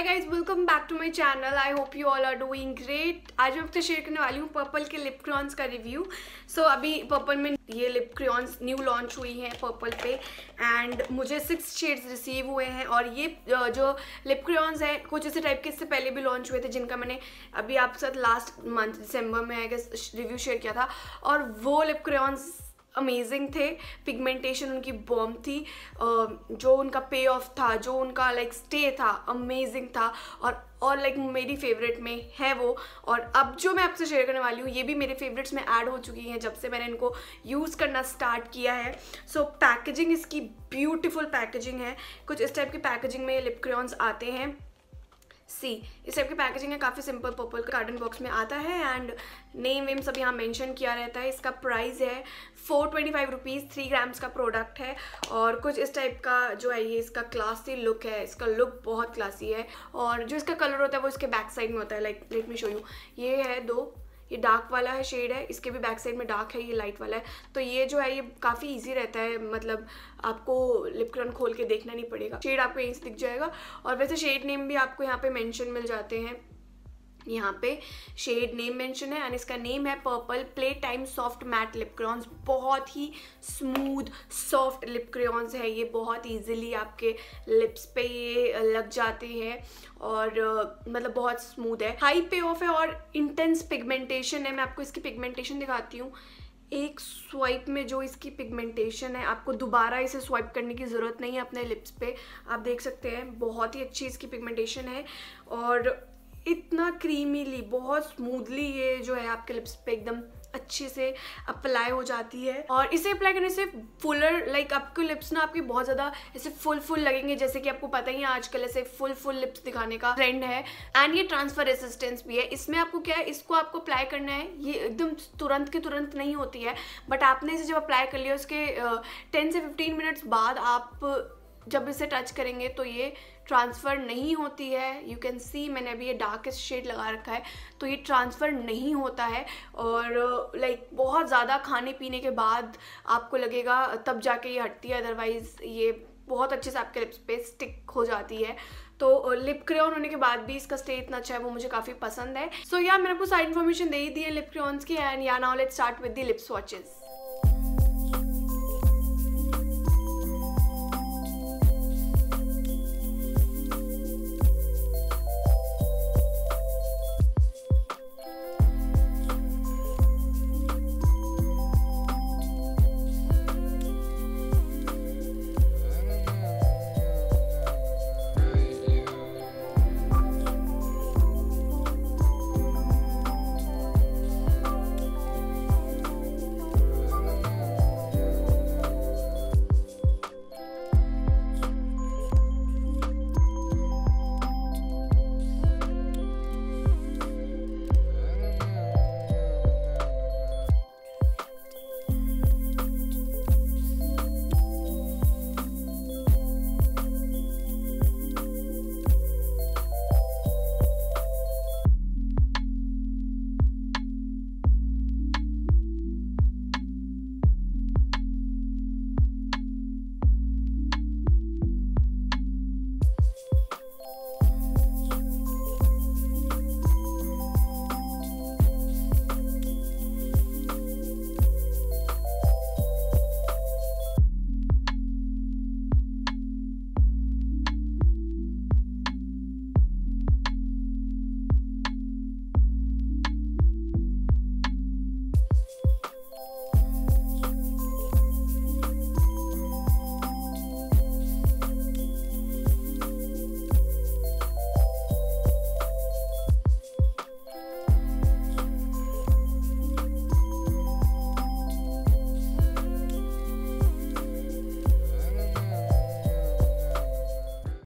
Hi guys, welcome back to my channel. I hope you all are doing great. आज मैं आपसे share करने वाली हूँ पर्पल के लिप क्रेयॉन्स का रिव्यू. So, अभी पर्पल में ये लिप क्रेयॉन्स न्यू लॉन्च हुई हैं पर्पल पे एंड मुझे 6 शेड्स रिसीव हुए हैं. और ये जो लिप क्रेयॉन्स हैं कुछ इसी टाइप के इससे पहले भी लॉन्च हुए थे जिनका मैंने अभी आपके साथ लास्ट मंथ दिसंबर में आई गेस रिव्यू शेयर किया था. और वो लिप क्रेयॉन्स अमेजिंग थे. पिगमेंटेशन उनकी बॉम्ब थी. जो उनका पे ऑफ था, जो उनका लाइक स्टे था, अमेजिंग था. और लाइक मेरी फेवरेट में है वो. और अब जो मैं आपसे शेयर करने वाली हूँ ये भी मेरे फेवरेट्स में ऐड हो चुकी हैं जब से मैंने इनको यूज़ करना स्टार्ट किया है. सो पैकेजिंग इसकी ब्यूटीफुल पैकेजिंग है. कुछ इस टाइप की पैकेजिंग में लिप क्रेयॉन्स आते हैं. सी इस टाइप की पैकेजिंग है. काफ़ी सिंपल पर्पल का कार्टन बॉक्स में आता है एंड नेम वेम सब यहाँ मेंशन किया रहता है. इसका प्राइस है 425 रुपीज़. 3 ग्राम्स का प्रोडक्ट है. और कुछ इस टाइप का जो है ये इसका क्लासी लुक है. इसका लुक बहुत क्लासी है. और जो इसका कलर होता है वो इसके बैक साइड में होता है. Like let me show you. ये है ये डार्क वाला है शेड है. इसके भी बैक साइड में डार्क है. ये लाइट वाला है. तो ये जो है ये काफ़ी इजी रहता है. मतलब आपको लिप क्रेयॉन खोल के देखना नहीं पड़ेगा. शेड आपको यहीं से दिख जाएगा. और वैसे शेड नेम भी आपको यहाँ पे मेंशन मिल जाते हैं. यहाँ पे शेड नेम मेंशन है एंड इसका नेम है purple play time soft matte lip crayons. बहुत ही स्मूथ सॉफ्ट लिप क्रेयॉन्स है ये. बहुत ईजिली आपके लिप्स पे ये लग जाते हैं. और मतलब बहुत स्मूथ है. हाई पे ऑफ है और इंटेंस पिगमेंटेशन है. मैं आपको इसकी पिगमेंटेशन दिखाती हूँ. एक स्वाइप में जो इसकी पिगमेंटेशन है आपको दोबारा इसे स्वाइप करने की ज़रूरत नहीं है अपने लिप्स पे. आप देख सकते हैं बहुत ही अच्छी इसकी पिगमेंटेशन है. और इतना क्रीमीली बहुत स्मूथली ये जो है आपके लिप्स पे एकदम अच्छे से अप्लाई हो जाती है. और इसे अप्लाई करने से फुलर लाइक आपके लिप्स ना आपकी बहुत ज़्यादा ऐसे फुल लगेंगे. जैसे कि आपको पता ही है आजकल ऐसे फुल लिप्स दिखाने का ट्रेंड है. एंड ये ट्रांसफ़र रेसिस्टेंस भी है. इसमें आपको क्या है, इसको आपको अप्लाई करना है. ये एकदम तुरंत के तुरंत नहीं होती है. बट आपने इसे जब अप्लाई कर लिया उसके 10 से 15 मिनट्स बाद आप जब इसे टच करेंगे तो ये ट्रांसफ़र नहीं होती है. यू कैन सी मैंने अभी ये डार्केस्ट शेड लगा रखा है तो ये ट्रांसफ़र नहीं होता है. और लाइक बहुत ज़्यादा खाने पीने के बाद आपको लगेगा तब जाके ये हटती है. अदरवाइज़ ये बहुत अच्छे से आपके लिप्स पे स्टिक हो जाती है. तो लिप क्रेयॉन होने के बाद भी इसका स्टे इतना अच्छा है वो मुझे काफ़ी पसंद है. सो यार मैंने आपको सारी इन्फॉर्मेशन दे ही दी है लिप क्रेयॉन्स की. And yeah now let's start with the lip swatches.